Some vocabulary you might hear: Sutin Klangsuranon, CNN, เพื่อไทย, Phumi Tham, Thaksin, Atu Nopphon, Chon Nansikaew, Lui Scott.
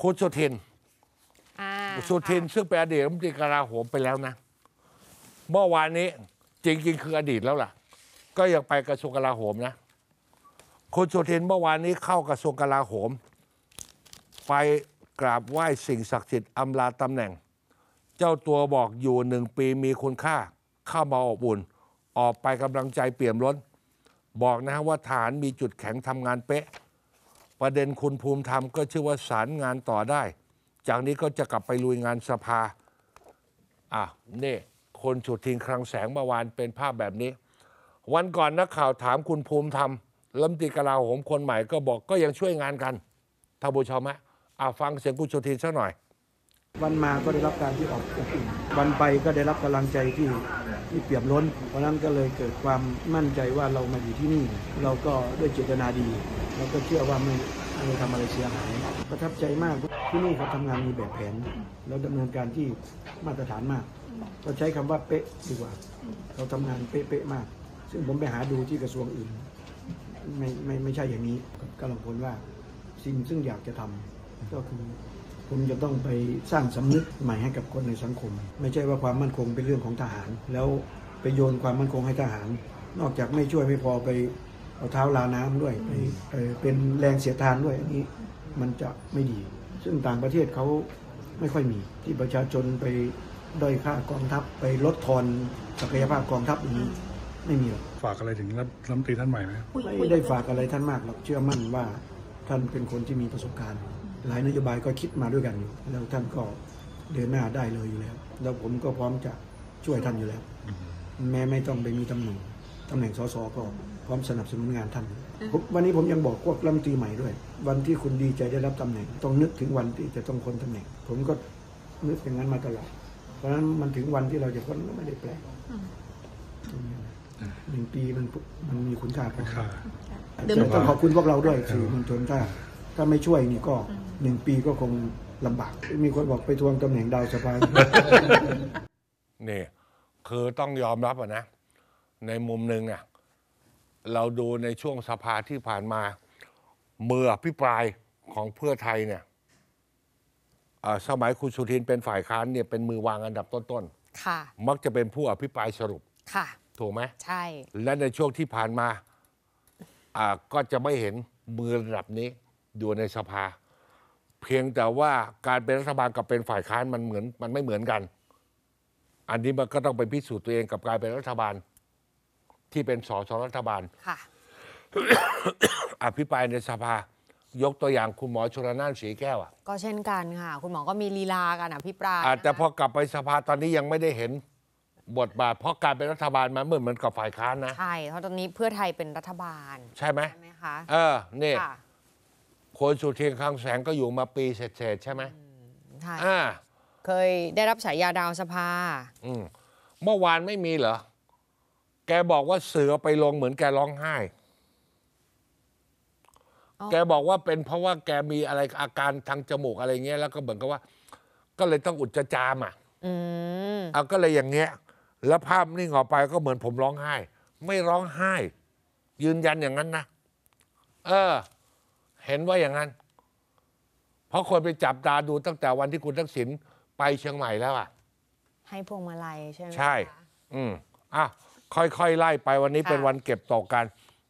คุณโซเทนซึ่งเป็นอดีตรัฐมนตรีกลาโหมไปแล้วนะเมื่อวานนี้จริงๆคืออดีตแล้วล่ะก็ยังไปกระทรวงกลาโหมนะคุณโซเทนเมื่อวานนี้เข้ากระทรวงกลาโหมไปกราบไหว้สิ่งศักดิ์สิทธิ์อำลาตำแหน่งเจ้าตัวบอกอยู่1 ปีมีคุณค่าเข้ามาอบอุ่นออกไปกำลังใจเปี่ยมล้นบอกนะว่าฐานมีจุดแข็งทำงานเป๊ะประเด็นคุณภูมิธรรมก็ชื่อว่าสารงานต่อได้จากนี้ก็จะกลับไปลุยงานสภานี่คนสุดทินคลังแสงเมื่อวานเป็นภาพแบบนี้วันก่อนนักข่าวถามคุณภูมิธรรมรัฐมนตรีกลาโหมคนใหม่ก็บอกก็ยังช่วยงานกันท่านผู้ชมฮะฟังเสียงคุณสุทินสักหน่อยวันมาก็ได้รับการที่ออกวันไปก็ได้รับกำลังใจที่เปี่ยมล้นเพราะนั้นก็เลยเกิดความมั่นใจว่าเรามาอยู่ที่นี่เราก็ด้วยเจตนาดีแล้วก็เชื่อว่าไม่ทำอะไรเสียหายประทับใจมากที่นี่เขาทำงานมีแบบแผนแล้วดำเนินการที่มาตรฐานมากเราใช้คำว่าเป๊ะดีกว่าเขาทำงานเป๊ะๆมากซึ่งผมไปหาดูที่กระทรวงอื่นไม่ใช่อย่างนี้ก็ลังผลว่าสิ่งซึ่งอยากจะทำก็คือผมจะต้องไปสร้างสำนึกใหม่ให้กับคนในสังคมไม่ใช่ว่าความมั่นคงเป็นเรื่องของทหารแล้วไปโยนความมั่นคงให้ทหารนอกจากไม่ช่วยไม่พอไปเอาเท้าลาน้ำด้วยเป็นแรงเสียทานด้วยอันนี้มันจะไม่ดีซึ่งต่างประเทศเขาไม่ค่อยมีที่ประชาชนไปด้อยค่ากองทัพไปลดทอนศักยภาพกองทัพอย่างนี้ไม่มีหรอกฝากอะไรถึงรัฐมนตรีท่านใหม่ไหมไม่ได้ฝากอะไรท่านมากหรอกเชื่อมั่นว่าท่านเป็นคนที่มีประสบการณ์หลายนโยบายก็คิดมาด้วยกันอยู่แล้วท่านก็เดินหน้าได้เลยอยู่แล้วแล้วผมก็พร้อมจะช่วยท่านอยู่แล้วแม้ไม่ต้องไปมีตำแหน่งส.ส.ก็พร้อมสนับสนุนงานท่านวันนี้ผมยังบอกพวกรัฐมนตรีใหม่ด้วยวันที่คุณดีใจได้รับตำแหน่งต้องนึกถึงวันที่จะต้องพ้นตำแหน่งผมก็นึกอย่างนั้นมาตลอดเพราะฉะนั้นมันถึงวันที่เราจะพ้นก็ไม่ได้แปลก1 ปีมันมีคุณค่าต้องขอบคุณพวกเราด้วยสื่อมวลชนถ้าไม่ช่วยนี่ก็1 ปีก็คงลำบากมีคนบอกไปทวงตำแหน่งดาวสภาเนี่ยคือต้องยอมรับนะในมุมหนึ่งเราดูในช่วงสภาที่ผ่านมามืออภิปรายของเพื่อไทยเนี่ยสมัยคุณสุทินเป็นฝ่ายค้านเนี่ยเป็นมือวางอันดับต้นๆมักจะเป็นผู้อภิปรายสรุปถูกไหมใช่และในช่วงที่ผ่านมาก็จะไม่เห็นมือระดับนี้อยู่ในสภาเพียงแต่ว่าการเป็นรัฐบาลกับเป็นฝ่ายค้านมันไม่เหมือนกันอันนี้มันก็ต้องไปพิสูจน์ตัวเองกับการเป็นรัฐบาลที่เป็นสสรัฐบาลค่ะ อภิปรายในสภายกตัวอย่างคุณหมอชลน่านศรีแก้วก็เช่นกันค่ะคุณหมอก็มีลีลาการอภิปรายแต่พอกลับไปสภาตอนนี้ยังไม่ได้เห็นบทบาทเพราะการเป็นรัฐบาลมันเหมือนกับฝ่ายค้านนะใช่เพราะตอนนี้เพื่อไทยเป็นรัฐบาลใช่ไหมคะเนี่ยคนสุทินคลังแสงก็อยู่มาปีเศษๆใช่ไหมใช่เคยได้รับฉายาดาวสภาเมื่อวานไม่มีเหรอแกบอกว่าเสือไปลงเหมือนแกร้องไห้แกบอกว่าเป็นเพราะว่าแกมีอะไรอาการทางจมูกอะไรเงี้ยแล้วก็เหมือนกับว่าก็เลยต้องอุจจามก็เลยอย่างเงี้ยแล้วภาพนี่ออกไปก็เหมือนผมร้องไห้ไม่ร้องไห้ยืนยันอย่างนั้นนะเห็นว่าอย่างนั้นเพราะคนไปจับตาดูตั้งแต่วันที่คุณทักษิณไปเชียงใหม่แล้วให้พวงมาลัยใช่ไหมใช่ค่อยๆไล่ไปวันนี้เป็นวันเก็บตกกัน